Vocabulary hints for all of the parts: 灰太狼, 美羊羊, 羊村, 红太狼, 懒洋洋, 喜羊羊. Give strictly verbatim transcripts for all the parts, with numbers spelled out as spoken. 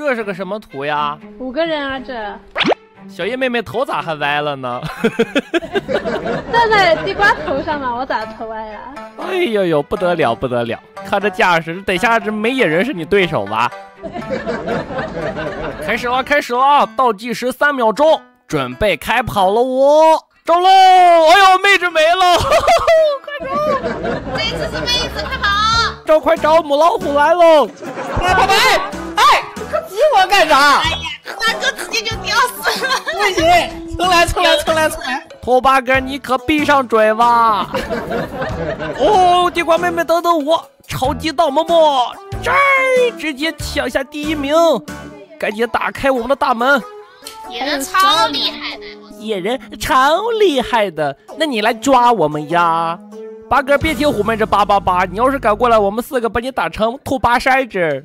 这是个什么图呀？五个人啊，这。小叶妹妹头咋还歪了呢？站在地瓜头上嘛，我咋头歪呀、啊？哎呦呦，不得了不得了！看这架势，等下这没野人是你对手吧？开始了，开始了，倒计时三秒钟，准备开跑了我，我走喽！哎呦，妹子没了，呵呵快走！妹子是妹子，快跑！找快找，母老虎来喽！快快快！哎，挤我干啥？哎呀，大哥直接就吊死了！不行，重来，重来，重来，重来！头八哥，你可闭上嘴吧！哦，地瓜妹妹，等等我，超级大嬷嬷，这儿直接抢下第一名！赶紧打开我们的大门！野人超厉害的，野人超厉害的，那你来抓我们呀！八哥，别听虎妹这叭叭叭，你要是敢过来，我们四个把你打成兔八筛子！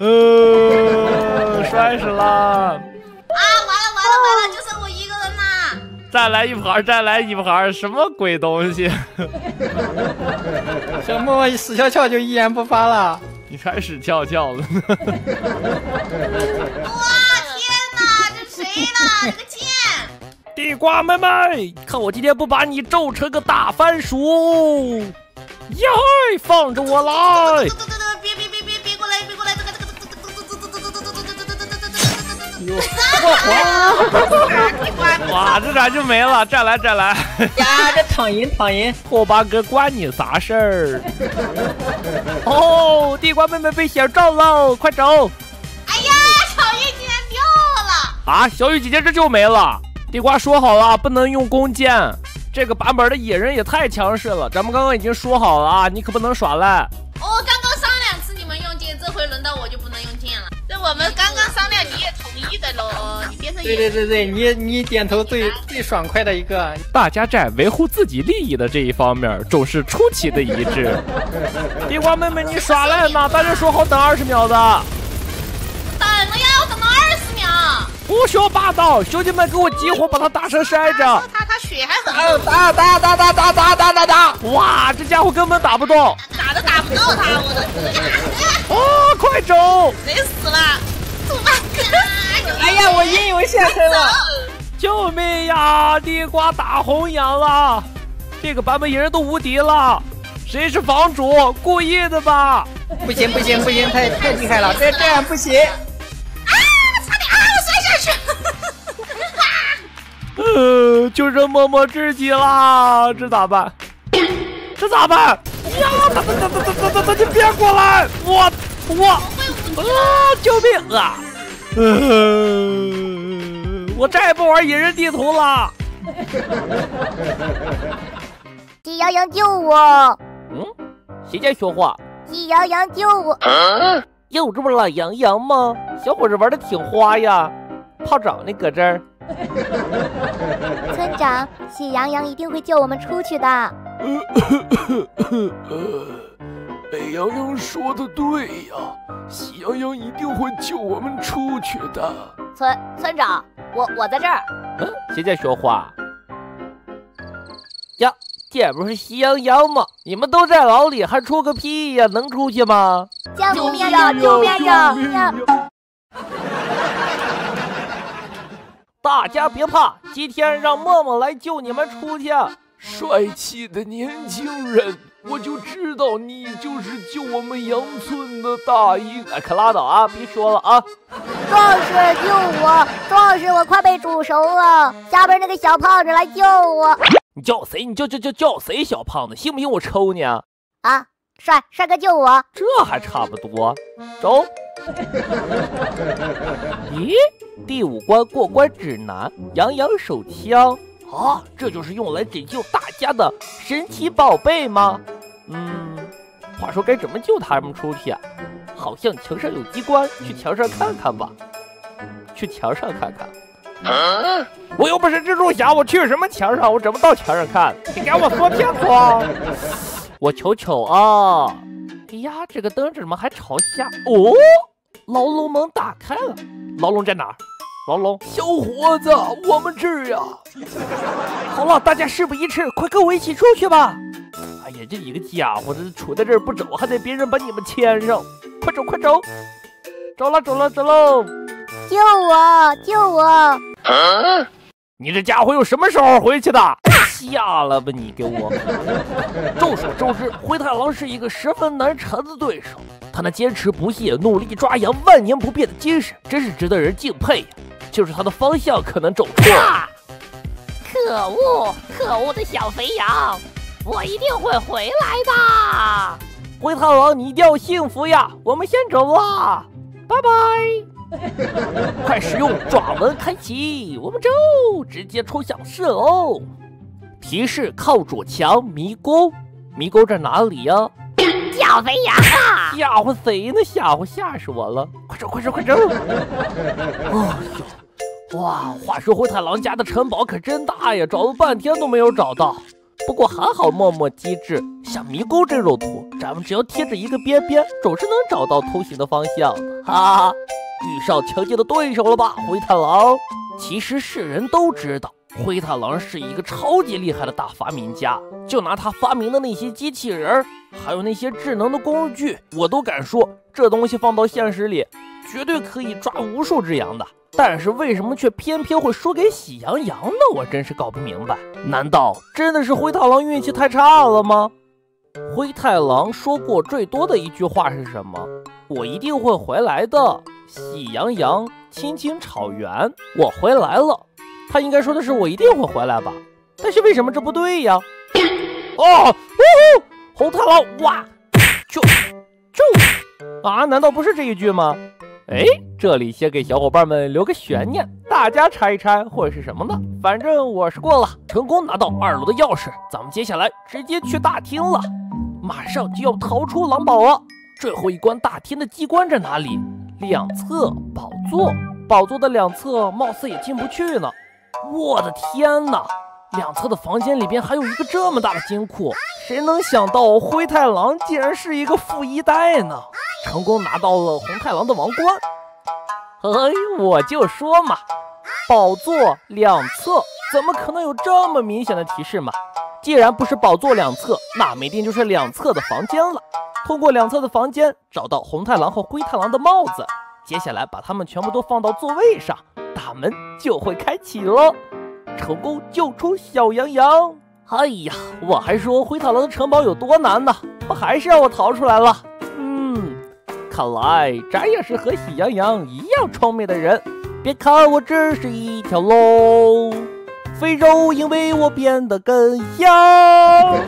呃，摔死了！啊！完了完了完了，就剩我一个人啦！再来一盘，再来一盘，什么鬼东西？小默默死翘翘就一言不发了。你开始翘翘了！哇，天哪，这谁了？这个贱！地瓜妹妹，看我今天不把你揍成个大番薯！呀，放着我来！别别别别别过来！别过来！这个这个这个！哇，这咋就没了？再来再来！呀，这躺赢躺赢！后八哥关你啥事儿？哦，地瓜妹妹被小照喽，快走！哎呀，小玉竟然掉了！啊，小玉姐姐这就没了。地瓜说好了，不能用弓箭。这个版本的野人也太强势了，咱们刚刚已经说好了啊，你可不能耍赖。哦，刚刚商量是你们用箭，这回轮到我就不能用箭了。这我们刚刚商量，你也同意的喽。你变成对对对对，你你点头最最爽快的一个。大家在维护自己利益的这一方面总是出奇的一致。地瓜妹妹，你耍赖呢？大家说好等二十秒的。等了呀，我等到二十秒。胡说八道！兄弟们，给我集火，把他打成筛子。他他血还很。打打打打打打打打打！哇，这家伙根本打不动。打都打不到他，我的。哦，快走！谁死了？兔八哥！哎呀，我阴影现身了！救命呀！地瓜打红羊了，这个版本野人都无敌了。谁是房主？故意的吧？不行不行不行，太太厉害了，这这样不行！啊！差点啊，我摔下去！呃，就剩默默自己啦，这咋办？这咋办？呀！等等等等等等等，你别过来！我我啊！救命啊！呃，我再也不玩野人地图了。喜羊羊救我！嗯，谁在说话？喜羊羊救我！啊、有这么懒洋洋吗？小伙子玩的挺花呀。炮长那搁这儿。村长，喜羊羊一定会救我们出去的。美羊羊说的对呀，喜羊羊一定会救我们出去的。村村长，我我在这儿。嗯，谁在说话？呀！这不是喜羊羊吗？你们都在牢里，还出个屁呀、啊！能出去吗？救命呀！救命呀！大家别怕，今天让默默来救你们出去。帅气的年轻人，我就知道你就是救我们羊村的大英。哎，可拉倒啊！别说了啊！壮士救我！壮士，我快被煮熟了。下边那个小胖子来救我。你叫谁？你叫叫叫叫谁？小胖子，信不信我抽你啊？啊，帅帅哥救我！这还差不多，走。咦，第五关过关指南，羊羊手枪啊，这就是用来拯救大家的神奇宝贝吗？嗯，话说该怎么救他们出去啊？好像墙上有机关，去墙上看看吧。去墙上看看。啊、我又不是蜘蛛侠，我去什么墙上？我怎么到墙上看？你给我说清楚！我瞅瞅啊！哎呀，这个灯怎么还朝下？哦，牢笼门打开了。牢笼在哪儿？牢笼，小伙子，我们这儿呀！好了，大家事不宜迟，快跟我一起出去吧！哎呀，这一个家伙，这杵在这儿不走，还得别人把你们牵上！快走，快走！走了，走了，走喽！救我，救我！啊、你这家伙有什么时候回去的？下了吧你给我！众所周知，灰太狼是一个十分难缠的对手，他那坚持不懈、努力抓羊、万年不变的精神，真是值得人敬佩呀！就是他的方向可能走错了。可恶，可恶的小肥羊！我一定会回来的，灰太狼，你一定要幸福呀！我们先走了，拜拜！快使用爪门开启，我们走，直接冲向四楼。提示：靠左墙迷宫，迷宫在哪里呀？小肥羊啊！吓唬谁呢？吓唬吓死我了！快走，快走，快走！哦哟，哇！话说灰太狼家的城堡可真大呀，找了半天都没有找到。不过还好，默默机智，像迷宫这种图，咱们只要贴着一个边边，总是能找到通行的方向。哈哈，遇上强劲的对手了吧，灰太狼？其实世人都知道，灰太狼是一个超级厉害的大发明家。就拿他发明的那些机器人，还有那些智能的工具，我都敢说，这东西放到现实里，绝对可以抓无数只羊的。但是为什么却偏偏会输给喜羊羊呢？我真是搞不明白。难道真的是灰太狼运气太差了吗？灰太狼说过最多的一句话是什么？我一定会回来的。喜羊羊亲亲草原，我回来了。他应该说的是我一定会回来吧？但是为什么这不对呀？哦，呜呼，红太狼，哇，就就啊？难道不是这一句吗？哎，这里先给小伙伴们留个悬念，大家猜一猜会是什么呢？反正我是过了，成功拿到二楼的钥匙，咱们接下来直接去大厅了，马上就要逃出狼堡了。最后一关大厅的机关在哪里？两侧宝座，宝座的两侧貌似也进不去呢。我的天哪，两侧的房间里边还有一个这么大的金库，谁能想到灰太狼竟然是一个富一代呢？成功拿到了红太狼的王冠。哎，我就说嘛，宝座两侧怎么可能有这么明显的提示嘛？既然不是宝座两侧，那没定就是两侧的房间了。通过两侧的房间找到红太狼和灰太狼的帽子，接下来把它们全部都放到座位上，大门就会开启了。成功救出小羊羊。哎呀，我还说灰太狼的城堡有多难呢，不还是让我逃出来了？看来咱也是和喜羊羊一样聪明的人。别看我只是一条龙，非洲因为我变得更羊。